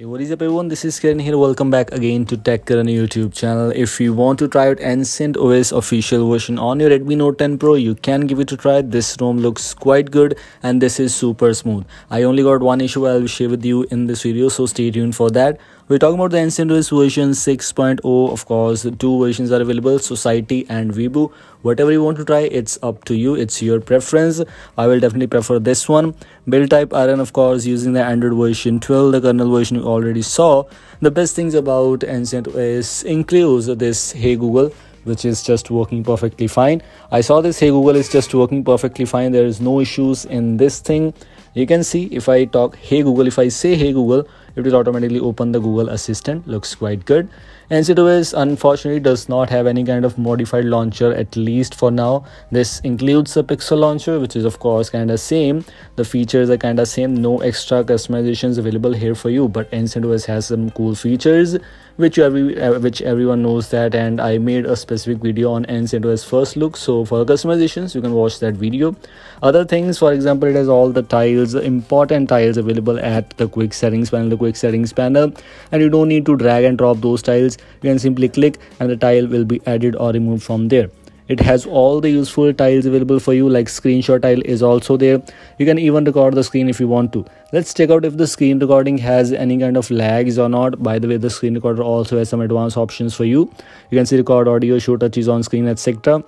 Hey, what is up everyone, this is Karan here. Welcome back again to Tech Karan YouTube channel. If you want to try out Ancient OS official version on your Redmi Note 10 Pro, you can give it a try. This ROM looks quite good and this is super smooth. I only got one issue I'll share with you in this video, so stay tuned for that. We're talking about the Ancient OS version 6.0. Of course, two versions are available, Society and Weibo. Whatever you want to try, it's up to you. It's your preference. I will definitely prefer this one. Build type Iron, of course, using the Android version 12, the kernel version already saw. The best things about Ancient OS includes this Hey Google, which is just working perfectly fine. I saw this Hey Google is just working perfectly fine. There is no issues in this thing. You can see if I talk Hey Google, if I say Hey Google, it will automatically open the Google Assistant. Looks quite good. NC2S unfortunately does not have any kind of modified launcher, at least for now. This includes the Pixel launcher, which is of course kind of same. The features are kind of same. No extra customizations available here for you, but NC2S has some cool features which everyone knows that, and I made a specific video on NC2S first look. So for customizations, you can watch that video. Other things, for example, it has all the tiles, important tiles available at the quick settings panel, and you don't need to drag and drop those tiles. You can simply click and the tile will be added or removed from there. It has all the useful tiles available for you, like screenshot tile is also there. You can even record the screen if you want to. Let's check out if the screen recording has any kind of lags or not. By the way, the screen recorder also has some advanced options for you. You can see record audio, show touches on screen, etc.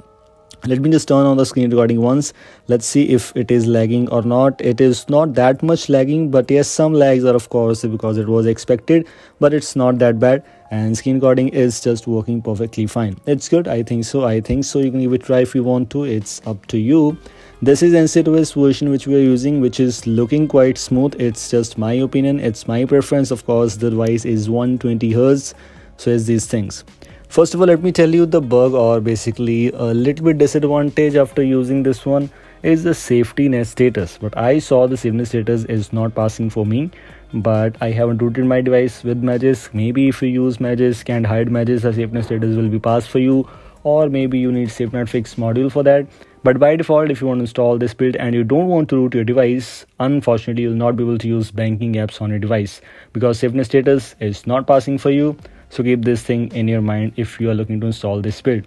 Let me just turn on the screen recording once. Let's see if it is lagging or not. It is not that much lagging, but yes, some lags are of course because it was expected, but it's not that bad. And screen recording is just working perfectly fine. It's good, I think so. You can give it a try if you want to. It's up to you. This is NC2S version which we are using, which is looking quite smooth. It's just my opinion, it's my preference. Of course, the device is 120 Hz, so it's these things. First of all, let me tell you the bug, or basically a little bit disadvantage after using this one, is the safety net status. But I saw the safety net status is not passing for me, but I haven't rooted my device with Magisk. Maybe if you use Magisk and hide Magisk, the safety net status will be passed for you, or maybe you need SafeNetFix module for that. But by default, if you want to install this build and you don't want to root your device, unfortunately you will not be able to use banking apps on your device because safety net status is not passing for you. So keep this thing in your mind if you are looking to install this build.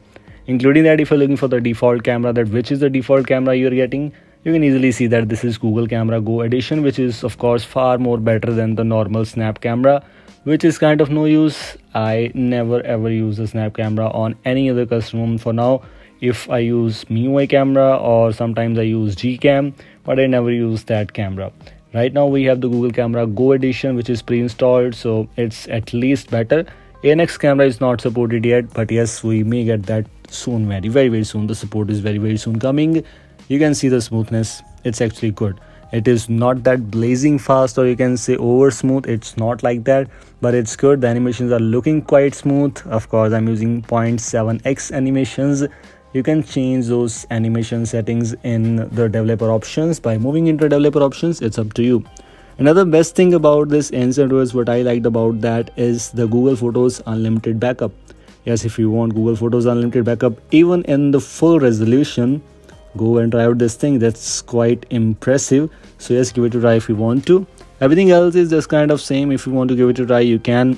Including that, if you're looking for the default camera, that which is the default camera you're getting, you can easily see that this is Google Camera Go edition, which is of course far more better than the normal snap camera, which is kind of no use. I never ever use the snap camera on any other custom for now. If I use MIUI camera, or sometimes I use Gcam, but I never use that camera. Right now we have the Google Camera Go edition, which is pre-installed, so it's at least better. ANX camera is not supported yet, but yes, we may get that soon, very, very soon. The support is very, very soon coming. You can see the smoothness, it's actually good. It is not that blazing fast, or you can say over smooth. It's not like that, but it's good. The animations are looking quite smooth. Of course, I'm using 0.7x animations. You can change those animation settings in the developer options by moving into developer options. It's up to you. Another best thing about this NC2S, what I liked about that, is the Google Photos unlimited backup. Yes, if you want Google Photos unlimited backup even in the full resolution, go and try out this thing. That's quite impressive. So yes, give it a try if you want to. Everything else is just kind of same. If you want to give it a try, you can.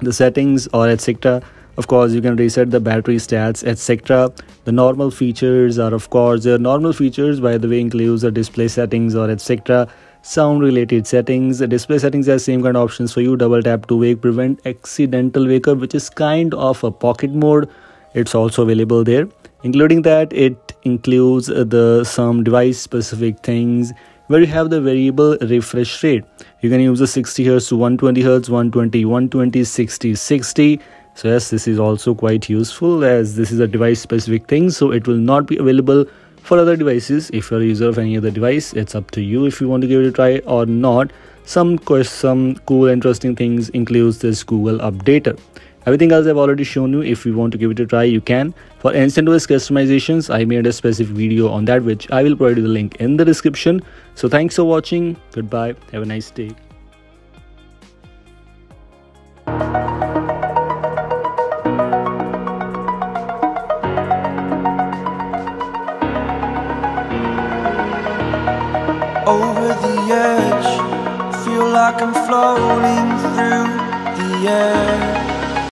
The settings or etc. Of course, you can reset the battery stats, etc. The normal features are, of course, their normal features, by the way, includes the display settings or etc. Sound related settings. The display settings are same kind of options for you. Double tap to wake, prevent accidental wake up, which is kind of a pocket mode. It's also available there. Including that, it includes the some device specific things where you have the variable refresh rate. You can use the 60 Hz to 120 Hz, 120, 60. So yes, this is also quite useful, as this is a device specific thing, so it will not be available for other devices. If you're a user of any other device, it's up to you if you want to give it a try or not. Some cool interesting things includes this Google updater. Everything else I've already shown you. If you want to give it a try, you can. For NC2S customizations, I made a specific video on that, which I will provide you the link in the description. So thanks for watching. Goodbye. Have a nice day. Over the edge, feel like I'm floating through yeah.